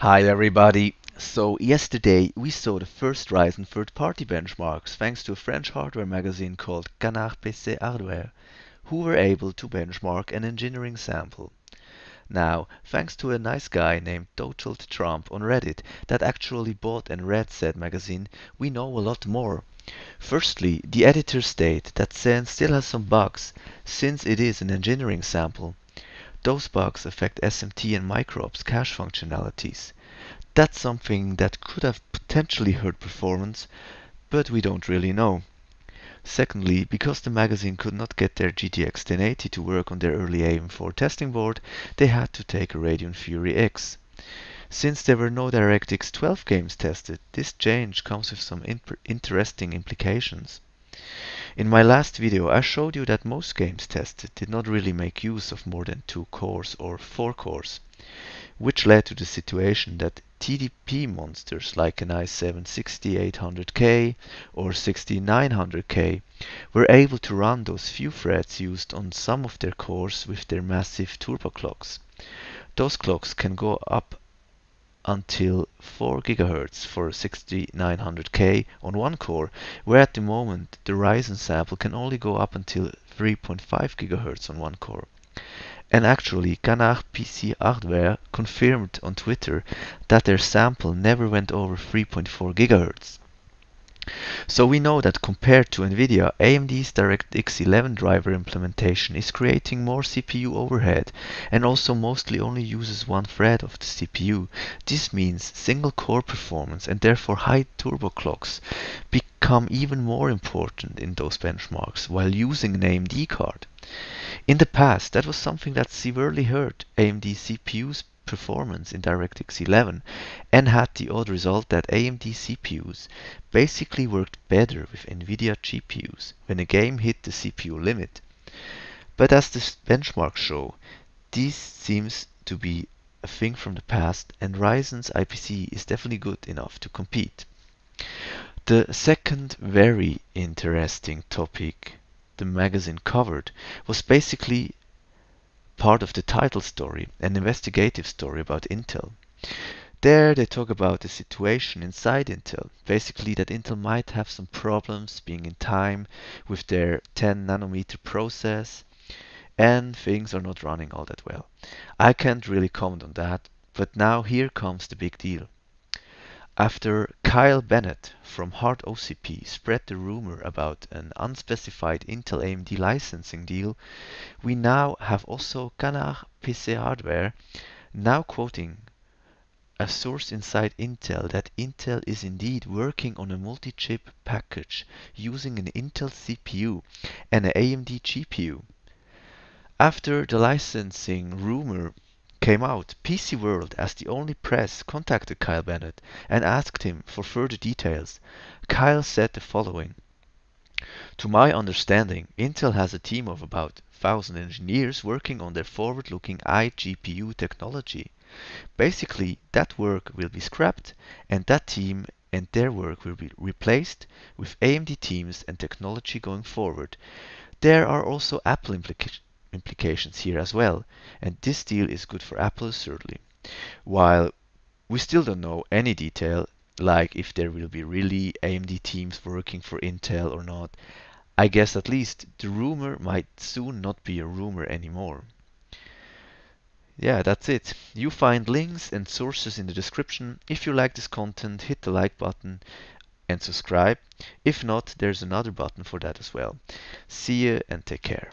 Hi everybody. So yesterday we saw the first Ryzen third-party benchmarks thanks to a French hardware magazine called Canard PC Hardware, who were able to benchmark an engineering sample. Now, thanks to a nice guy named TotaledTrump on Reddit that actually bought and read said magazine, we know a lot more. Firstly, the editor stated that Zen still has some bugs since it is an engineering sample. Those bugs affect SMT and microops cache functionalities. That's something that could have potentially hurt performance, but we don't really know. Secondly, because the magazine could not get their GTX 1080 to work on their early AM4 testing board, they had to take a Radeon Fury X. Since there were no DirectX 12 games tested, this change comes with some interesting implications. In my last video I showed you that most games tested did not really make use of more than 2 cores or 4 cores, which led to the situation that TDP monsters like an i7-6800K or 6900K were able to run those few threads used on some of their cores with their massive turbo clocks. Those clocks can go up until 4 GHz for 6900K on one core, where at the moment the Ryzen sample can only go up until 3.5 GHz on one core. And actually Canard PC Hardware confirmed on Twitter that their sample never went over 3.4 GHz. So we know that compared to NVIDIA, AMD's DirectX 11 driver implementation is creating more CPU overhead and also mostly only uses one thread of the CPU. This means single core performance and therefore high turbo clocks become even more important in those benchmarks while using an AMD card. In the past, that was something that severely hurt AMD CPU's performance in DirectX 11 and had the odd result that AMD CPUs basically worked better with NVIDIA GPUs when a game hit the CPU limit. But as the benchmarks show, this seems to be a thing from the past and Ryzen's IPC is definitely good enough to compete. The second very interesting topic the magazine covered was basically part of the title story, an investigative story about Intel. There they talk about the situation inside Intel, basically that Intel might have some problems being in time with their 10nm process and things are not running all that well. I can't really comment on that, but now here comes the big deal. After Kyle Bennett from HardOCP spread the rumor about an unspecified Intel AMD licensing deal, we now have also Canard PC Hardware now quoting a source inside Intel that Intel is indeed working on a multi-chip package using an Intel CPU and an AMD GPU. After the licensing rumor came out, PC World as the only press contacted Kyle Bennett and asked him for further details. Kyle said the following: "To my understanding, Intel has a team of about 1,000 engineers working on their forward-looking iGPU technology. Basically, that work will be scrapped and that team and their work will be replaced with AMD teams and technology going forward. There are also Apple implications here as well, and this deal is good for Apple certainly. While we still don't know any detail, like if there will be really AMD teams working for Intel or not, I guess at least the rumor might soon not be a rumor anymore." Yeah, that's it. You find links and sources in the description. If you like this content, hit the like button and subscribe. If not, there's another button for that as well. See you and take care.